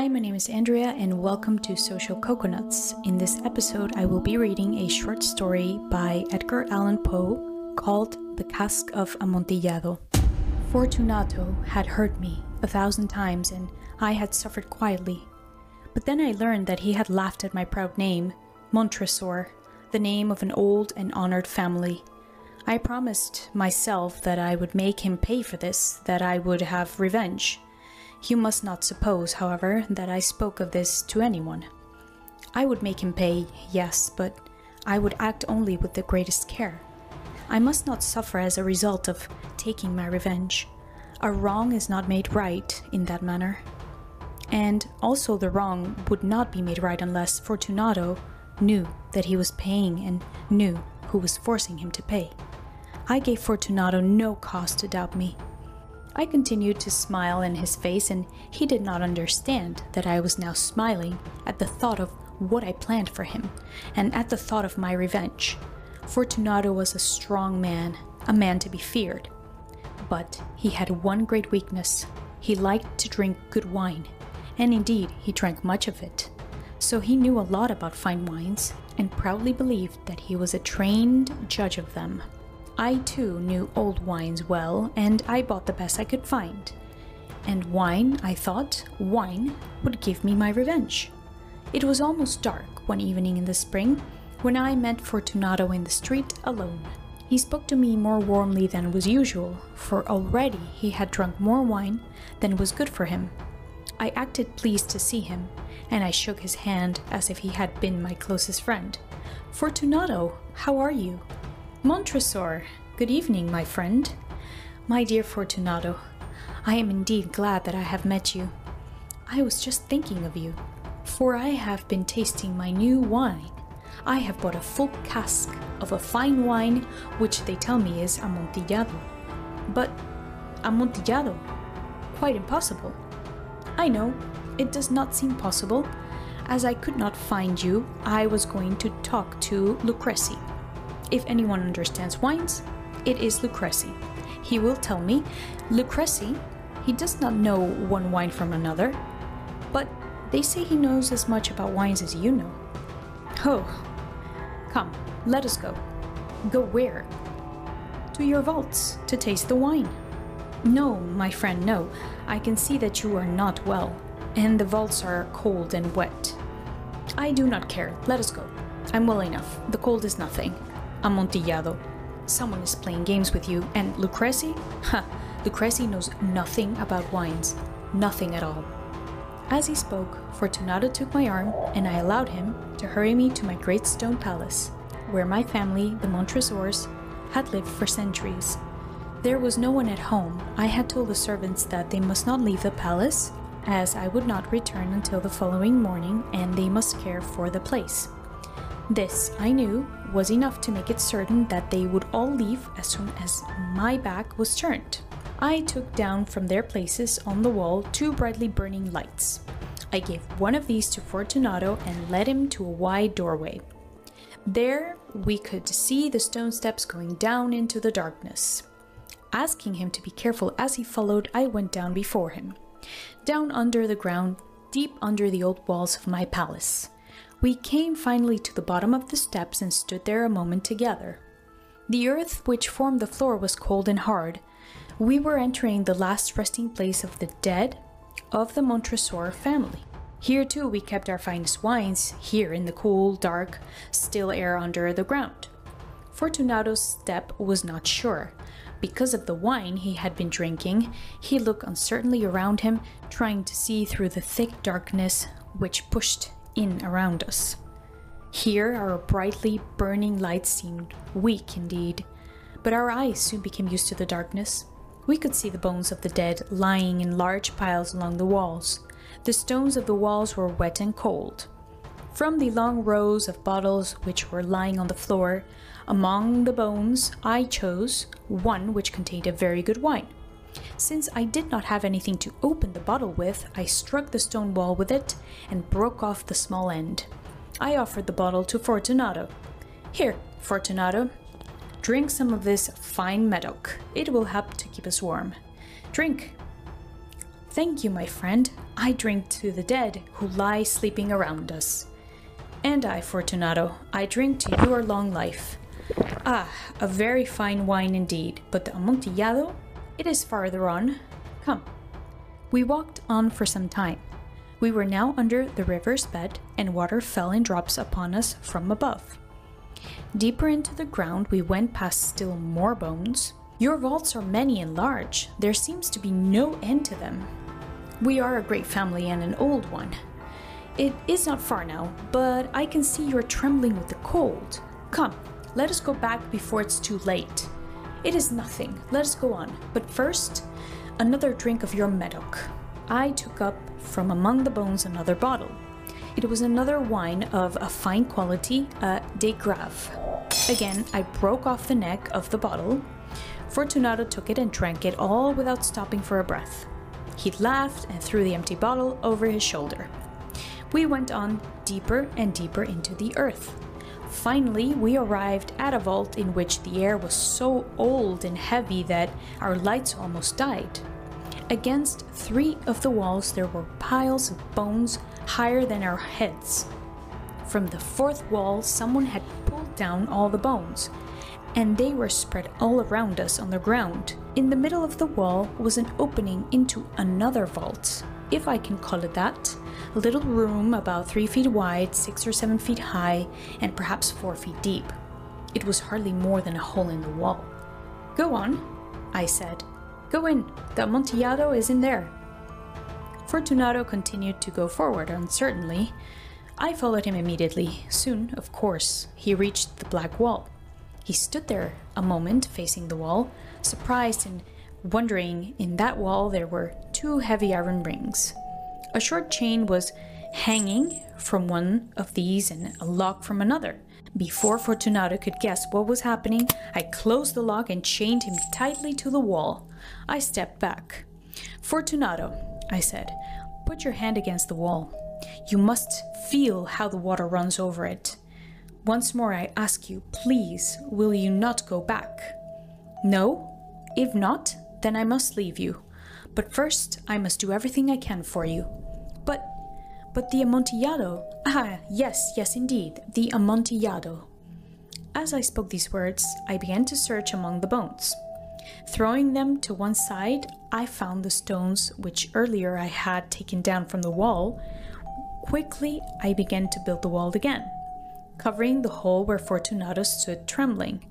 Hi, my name is Andrea and welcome to Social Coconuts. In this episode, I will be reading a short story by Edgar Allan Poe called The Cask of Amontillado. Fortunato had hurt me 1,000 times and I had suffered quietly. But then I learned that he had laughed at my proud name, Montresor, the name of an old and honored family. I promised myself that I would make him pay for this, that I would have revenge. You must not suppose, however, that I spoke of this to anyone. I would make him pay, yes, but I would act only with the greatest care. I must not suffer as a result of taking my revenge. A wrong is not made right in that manner. And also the wrong would not be made right unless Fortunato knew that he was paying and knew who was forcing him to pay. I gave Fortunato no cause to doubt me. I continued to smile in his face, and he did not understand that I was now smiling at the thought of what I planned for him, and at the thought of my revenge. Fortunato was a strong man, a man to be feared. But he had one great weakness. He liked to drink good wine, and indeed he drank much of it. So he knew a lot about fine wines, and proudly believed that he was a trained judge of them. I too knew old wines well, and I bought the best I could find. And wine, I thought, wine would give me my revenge. It was almost dark one evening in the spring when I met Fortunato in the street alone. He spoke to me more warmly than was usual, for already he had drunk more wine than was good for him. I acted pleased to see him, and I shook his hand as if he had been my closest friend. "Fortunato, how are you?" "Montresor, good evening, my friend." "My dear Fortunato, I am indeed glad that I have met you. I was just thinking of you, for I have been tasting my new wine. I have bought a full cask of a fine wine, which they tell me is Amontillado. But Amontillado? Quite impossible. I know, it does not seem possible. As I could not find you, I was going to talk to Lucrezia. If anyone understands wines, it is Lucrezia. He will tell me, Lucrezia, he does not know one wine from another, but they say he knows as much about wines as you know. Oh, come, let us go." "Go where?" "To your vaults, to taste the wine." "No, my friend, no. I can see that you are not well, and the vaults are cold and wet." "I do not care, let us go. I'm well enough, the cold is nothing. Amontillado. Someone is playing games with you, and Lucrezia? Ha! Lucrezia knows nothing about wines. Nothing at all." As he spoke, Fortunato took my arm, and I allowed him to hurry me to my great stone palace, where my family, the Montresors, had lived for centuries. There was no one at home. I had told the servants that they must not leave the palace, as I would not return until the following morning, and they must care for the place. This, I knew, was enough to make it certain that they would all leave as soon as my back was turned. I took down from their places on the wall two brightly burning lights. I gave one of these to Fortunato and led him to a wide doorway. There we could see the stone steps going down into the darkness. Asking him to be careful as he followed, I went down before him. Down under the ground, deep under the old walls of my palace. We came finally to the bottom of the steps and stood there a moment together. The earth which formed the floor was cold and hard. We were entering the last resting place of the dead of the Montresor family. Here too we kept our finest wines, here in the cool, dark, still air under the ground. Fortunato's step was not sure. Because of the wine he had been drinking, he looked uncertainly around him, trying to see through the thick darkness which pushed in around us. Here our brightly burning lights seemed weak indeed, but our eyes soon became used to the darkness. We could see the bones of the dead lying in large piles along the walls. The stones of the walls were wet and cold. From the long rows of bottles which were lying on the floor, among the bones I chose one which contained a very good wine. Since I did not have anything to open the bottle with, I struck the stone wall with it and broke off the small end. I offered the bottle to Fortunato. "Here, Fortunato, drink some of this fine Medoc. It will help to keep us warm. Drink." "Thank you, my friend. I drink to the dead who lie sleeping around us. And I, Fortunato, I drink to your long life. Ah, a very fine wine indeed, but the Amontillado, it is farther on. Come." We walked on for some time. We were now under the river's bed, and water fell in drops upon us from above. Deeper into the ground we went past still more bones. "Your vaults are many and large. There seems to be no end to them." "We are a great family and an old one. It is not far now, but I can see you are trembling with the cold. Come, let us go back before it's too late." "It is nothing. Let us go on. But first, another drink of your Medoc." I took up from among the bones another bottle. It was another wine of a fine quality, De Grave. Again, I broke off the neck of the bottle. Fortunato took it and drank it all without stopping for a breath. He laughed and threw the empty bottle over his shoulder. We went on deeper and deeper into the earth. Finally, we arrived at a vault in which the air was so old and heavy that our lights almost died. Against three of the walls there were piles of bones higher than our heads. From the fourth wall someone had pulled down all the bones, and they were spread all around us on the ground. In the middle of the wall was an opening into another vault, if I can call it that, a little room about 3 feet wide, 6 or 7 feet high, and perhaps 4 feet deep. It was hardly more than a hole in the wall. "Go on," I said. "Go in. The Amontillado is in there." Fortunato continued to go forward uncertainly. I followed him immediately. Soon, of course, he reached the black wall. He stood there a moment, facing the wall, surprised and wondering. In that wall there were 2 heavy iron rings. A short chain was hanging from one of these and a lock from another. Before Fortunato could guess what was happening, I closed the lock and chained him tightly to the wall. I stepped back. "Fortunato," I said, "put your hand against the wall. You must feel how the water runs over it. Once more I ask you, please, will you not go back?" "No? If not, then I must leave you. But first, I must do everything I can for you." But the Amontillado, ah, yes, yes indeed, the Amontillado." As I spoke these words, I began to search among the bones. Throwing them to one side, I found the stones which earlier I had taken down from the wall. Quickly, I began to build the wall again, covering the hole where Fortunato stood trembling.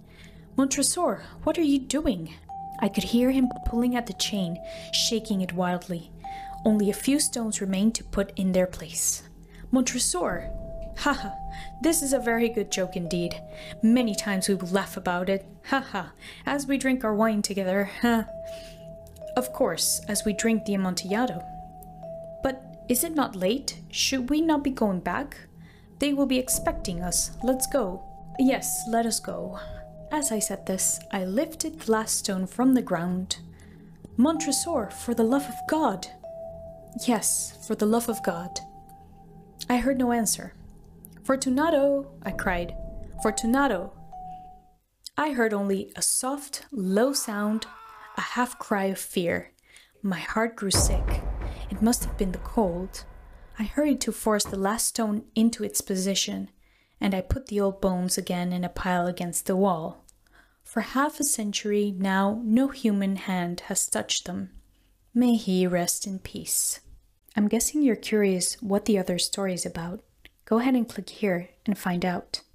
"Montresor, what are you doing?" I could hear him pulling at the chain, shaking it wildly. Only a few stones remained to put in their place. "Montresor! Haha, this is a very good joke indeed. Many times we will laugh about it. Haha, as we drink our wine together, huh? Of course, as we drink the Amontillado. But is it not late? Should we not be going back? They will be expecting us. Let's go." "Yes, let us go." As I said this, I lifted the last stone from the ground. "Montresor, for the love of God!" "Yes, for the love of God." I heard no answer. "Fortunato!" I cried. "Fortunato!" I heard only a soft, low sound, a half-cry of fear. My heart grew sick. It must have been the cold. I hurried to force the last stone into its position, and I put the old bones again in a pile against the wall. For half a century now, no human hand has touched them. May he rest in peace. I'm guessing you're curious what the other story is about. Go ahead and click here and find out.